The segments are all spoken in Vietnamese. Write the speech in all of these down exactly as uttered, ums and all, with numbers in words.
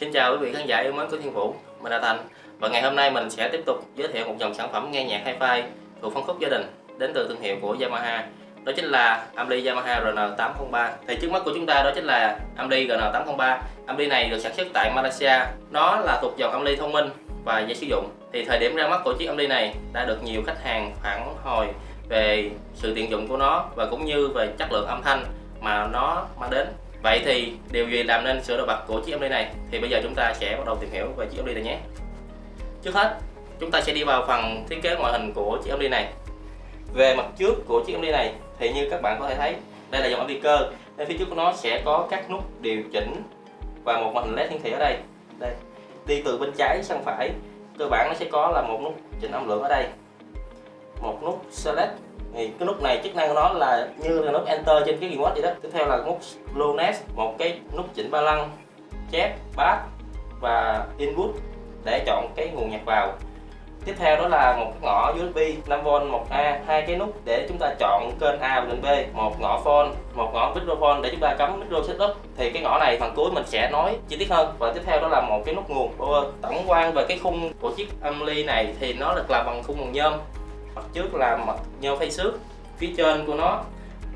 Xin chào quý vị khán giả yêu mến của Thiên Vũ, mình là Thành. Và ngày hôm nay mình sẽ tiếp tục giới thiệu một dòng sản phẩm nghe nhạc hi-fi thuộc phân khúc gia đình đến từ thương hiệu của Yamaha. Đó chính là amply Yamaha R N tám không ba. Thì trước mắt của chúng ta đó chính là amply R N tám không ba. Amply này được sản xuất tại Malaysia. Nó là thuộc dòng amply thông minh và dễ sử dụng. Thì thời điểm ra mắt của chiếc amply này đã được nhiều khách hàng phản hồi về sự tiện dụng của nó và cũng như về chất lượng âm thanh mà nó mang đến. Vậy thì điều gì làm nên sự nổi bật của chiếc amply này? Thì bây giờ chúng ta sẽ bắt đầu tìm hiểu về chiếc amply này nhé. Trước hết, chúng ta sẽ đi vào phần thiết kế ngoại hình của chiếc amply này. Về mặt trước của chiếc amply này thì như các bạn có thể thấy, đây là dòng amply cơ. Nên phía trước của nó sẽ có các nút điều chỉnh và một màn hình led hiển thị ở đây. Đây, đi từ bên trái sang phải, cơ bản nó sẽ có là một nút chỉnh âm lượng ở đây, một nút select. Thì cái nút này chức năng của nó là như là nút enter trên cái remote vậy đó. Tiếp theo là nút lowness, một cái nút chỉnh ba lăng, chép, bass và input để chọn cái nguồn nhạc vào. Tiếp theo đó là một cái ngõ u ét bê năm vôn một A, hai cái nút để chúng ta chọn kênh A và kênh B, một ngõ phone, một ngõ microphone để chúng ta cắm micro setup. Thì cái ngõ này phần cuối mình sẽ nói chi tiết hơn. Và tiếp theo đó là một cái nút nguồn power. Tổng quan về cái khung của chiếc amply này thì nó được làm bằng khung bằng nhôm. Mặt trước là mặt nhôm phay xước, phía trên của nó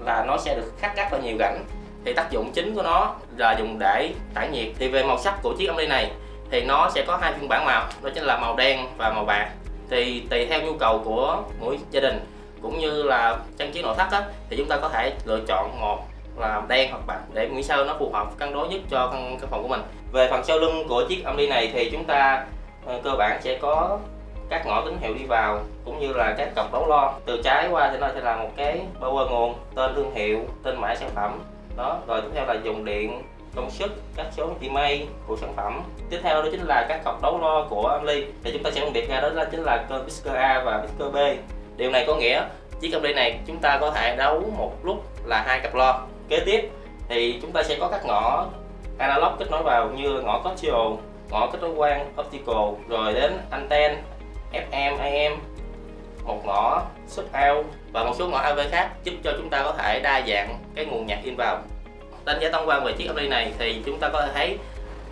là nó sẽ được khắc rất là nhiều rãnh. Thì tác dụng chính của nó là dùng để tản nhiệt. Thì về màu sắc của chiếc amply này thì nó sẽ có hai phiên bản màu, đó chính là màu đen và màu bạc. Thì tùy theo nhu cầu của mỗi gia đình cũng như là trang trí nội thất á, thì chúng ta có thể lựa chọn một là đen hoặc bạc để miễn sao nó phù hợp cân đối nhất cho căn phòng của mình. Về phần sau lưng của chiếc amply này thì chúng ta cơ bản sẽ có các ngõ tín hiệu đi vào cũng như là các cọc đấu lo. Từ trái qua thì nó sẽ là một cái power nguồn, tên thương hiệu, tên mã sản phẩm đó, rồi tiếp theo là dùng điện, công suất, các số email của sản phẩm. Tiếp theo đó chính là các cọc đấu lo của amply thì chúng ta sẽ phân biệt ra, đó là chính là kênh speaker A và speaker B. Điều này có nghĩa chiếc amply này chúng ta có thể đấu một lúc là hai cặp lo. Kế tiếp thì chúng ta sẽ có các ngõ analog kết nối vào như ngõ coaxial, ngõ kết nối quang optical, rồi đến anten ép em, a em, một ngõ sub out và một số ngõ a vê khác, giúp cho chúng ta có thể đa dạng cái nguồn nhạc in vào. Đánh giá tổng quan về chiếc amply này thì chúng ta có thể thấy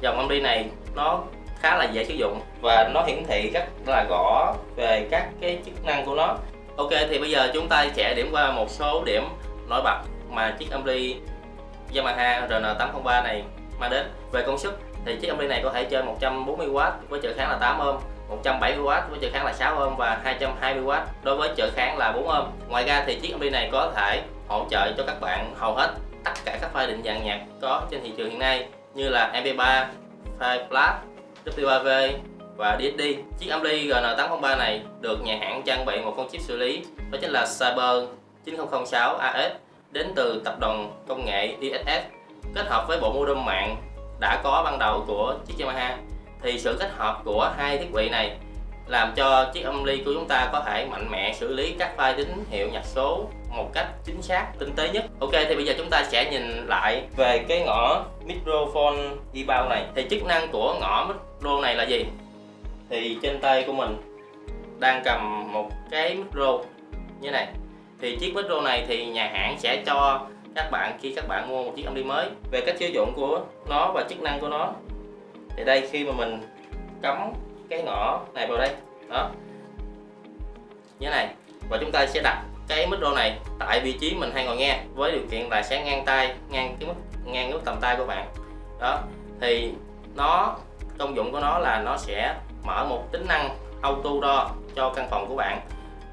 dòng amply này nó khá là dễ sử dụng và nó hiển thị rất là rõ về các cái chức năng của nó. Ok, thì bây giờ chúng ta sẽ điểm qua một số điểm nổi bật mà chiếc amply Yamaha R N tám không ba này mang đến. Về công suất thì chiếc amply này có thể trên một trăm bốn mươi oát với trở kháng là tám ohm, một trăm bảy mươi oát với trở kháng là sáu ohm và hai trăm hai mươi oát đối với trở kháng là bốn ohm. Ngoài ra thì chiếc amply này có thể hỗ trợ cho các bạn hầu hết tất cả các file định dạng nhạc có trên thị trường hiện nay như là M P ba, file plat, W A V và D S D. Chiếc amply R N tám không ba này được nhà hãng trang bị một con chip xử lý, đó chính là Cyber chín không không sáu A S đến từ tập đoàn công nghệ D S S, kết hợp với bộ modem mạng đã có ban đầu của chiếc Yamaha. Thì sự kết hợp của hai thiết bị này làm cho chiếc amply của chúng ta có thể mạnh mẽ xử lý các file tín hiệu nhạc số một cách chính xác, tinh tế nhất. Ok, thì bây giờ chúng ta sẽ nhìn lại về cái ngõ microphone đi bao này. Thì chức năng của ngõ micro này là gì? Thì trên tay của mình đang cầm một cái micro như này. Thì chiếc micro này thì nhà hãng sẽ cho các bạn khi các bạn mua một chiếc amply mới. Về cách sử dụng của nó và chức năng của nó thì đây, khi mà mình cắm cái ngõ này vào đây đó như thế này, và chúng ta sẽ đặt cái micro này tại vị trí mình hay ngồi nghe, với điều kiện là sẽ ngang tay, ngang cái mức ngang cái tầm tay của bạn đó. Thì nó công dụng của nó là nó sẽ mở một tính năng auto đo cho căn phòng của bạn.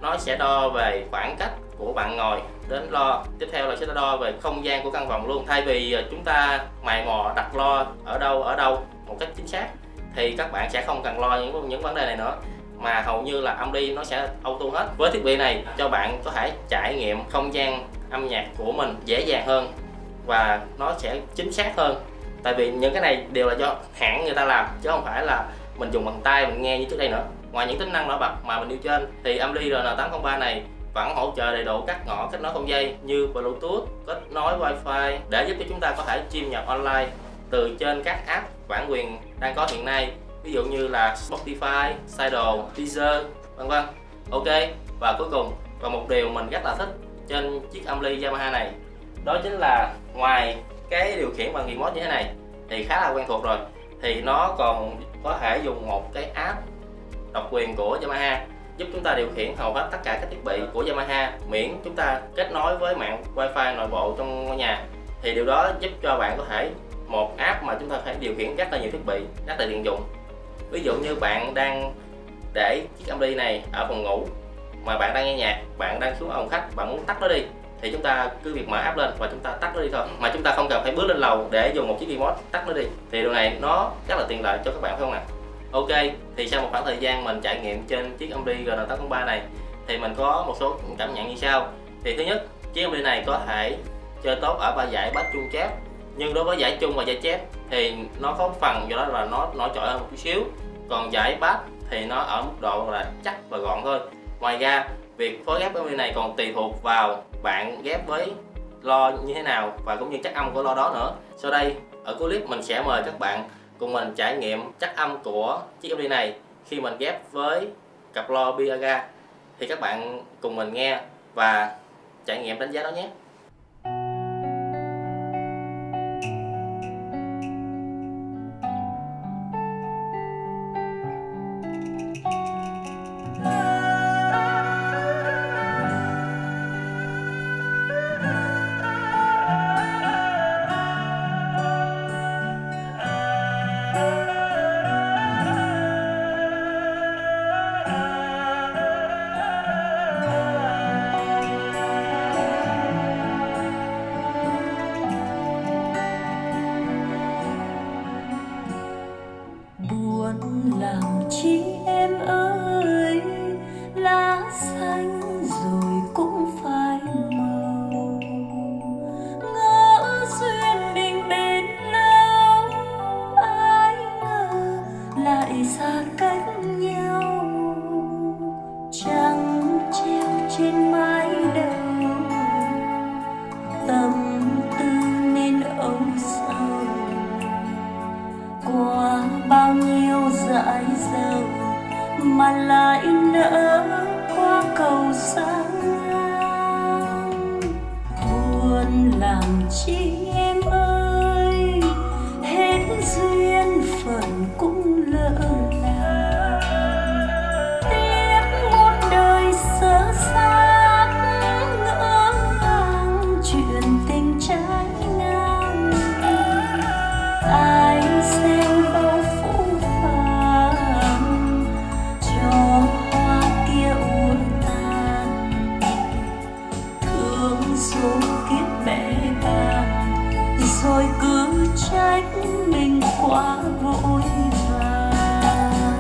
Nó sẽ đo về khoảng cách của bạn ngồi đến lo, tiếp theo là sẽ đo về không gian của căn phòng luôn. Thay vì chúng ta mày mò đặt lo ở đâu ở đâu một cách chính xác thì các bạn sẽ không cần lo những những vấn đề này nữa, mà hầu như là amply nó sẽ auto hết. Với thiết bị này cho bạn có thể trải nghiệm không gian âm nhạc của mình dễ dàng hơn và nó sẽ chính xác hơn, tại vì những cái này đều là do hãng người ta làm chứ không phải là mình dùng bằng tay mình nghe như trước đây nữa. Ngoài những tính năng nổi bật mà mình nêu trên thì amply R N tám không ba này vẫn hỗ trợ đầy đủ các ngõ kết nối không dây như Bluetooth, kết nối Wi-Fi để giúp cho chúng ta có thể stream nhạc online từ trên các app bản quyền đang có hiện nay, ví dụ như là Spotify, Tidal, Deezer, vân vân. Ok, và cuối cùng còn một điều mình rất là thích trên chiếc amply Yamaha này, đó chính là ngoài cái điều khiển bằng remote như thế này thì khá là quen thuộc rồi, thì nó còn có thể dùng một cái app độc quyền của Yamaha giúp chúng ta điều khiển hầu hết tất cả các thiết bị của Yamaha, miễn chúng ta kết nối với mạng wifi nội bộ trong ngôi nhà. Thì điều đó giúp cho bạn có thể một app mà chúng ta phải điều khiển rất là nhiều thiết bị, rất là tiện dụng. Ví dụ như bạn đang để chiếc amply này ở phòng ngủ mà bạn đang nghe nhạc, bạn đang xuống phòng khách, bạn muốn tắt nó đi thì chúng ta cứ việc mở app lên và chúng ta tắt nó đi thôi, mà chúng ta không cần phải bước lên lầu để dùng một chiếc remote tắt nó đi. Thì điều này nó rất là tiện lợi cho các bạn, phải không ạ? Ok, thì sau một khoảng thời gian mình trải nghiệm trên chiếc amply R N eight không ba này thì mình có một số cảm nhận như sau. Thì thứ nhất, chiếc amply này có thể chơi tốt ở ba giải bass trung chép, nhưng đối với giải trung và giải chép thì nó có phần do đó là nó nổi trội hơn một chút xíu, còn giải bass thì nó ở mức độ là chắc và gọn thôi. Ngoài ra, việc phối ghép amply này còn tùy thuộc vào bạn ghép với lo như thế nào và cũng như chắc âm của lo đó nữa. Sau đây ở cuối clip mình sẽ mời các bạn cùng mình trải nghiệm chắc âm của chiếc amply này khi mình ghép với cặp lo Piaga. Thì các bạn cùng mình nghe và trải nghiệm đánh giá đó nhé. Mà lại nỡ qua cầu xa ngang buồn làm chi em ơi, hết duyên phận cũng lỡ là tiếc một đời sơ xác ngỡ ngàng chuyện tình trái ngang ai xem bao phủ rồi cứ trách mình quá vội vàng.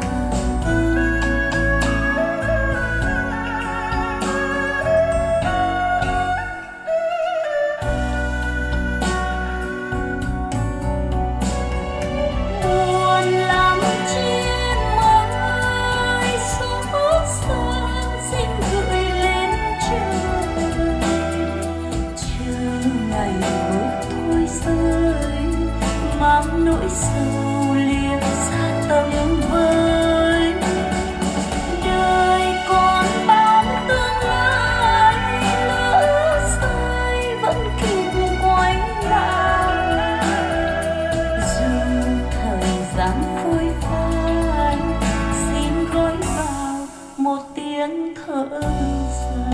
Buồn làm chi em ơi, số sáng xin gửi lên trời trưa ngày mang nỗi sầu lìa xa tâm vơi. Đời còn bao tương lai lỡ sai vẫn kịp quay lại, dù thời gian phôi phai xin gói vào một tiếng thở dài.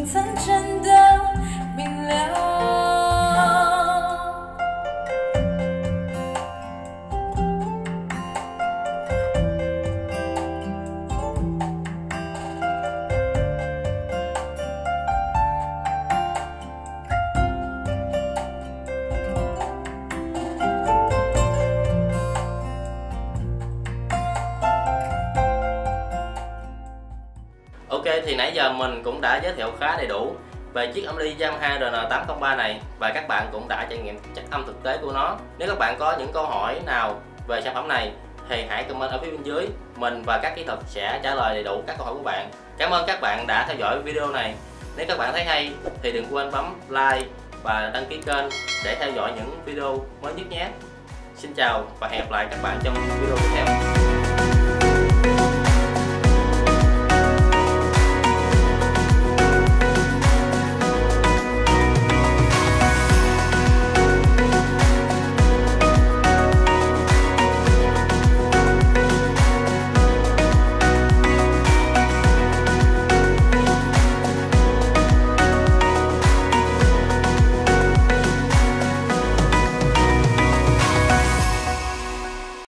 Thì nãy giờ mình cũng đã giới thiệu khá đầy đủ về chiếc âm ly Yamaha R N tám không ba này và các bạn cũng đã trải nghiệm chất âm thực tế của nó. Nếu các bạn có những câu hỏi nào về sản phẩm này thì hãy comment ở phía bên dưới, mình và các kỹ thuật sẽ trả lời đầy đủ các câu hỏi của bạn. Cảm ơn các bạn đã theo dõi video này. Nếu các bạn thấy hay thì đừng quên bấm like và đăng ký kênh để theo dõi những video mới nhất nhé. Xin chào và hẹn gặp lại các bạn trong video tiếp theo.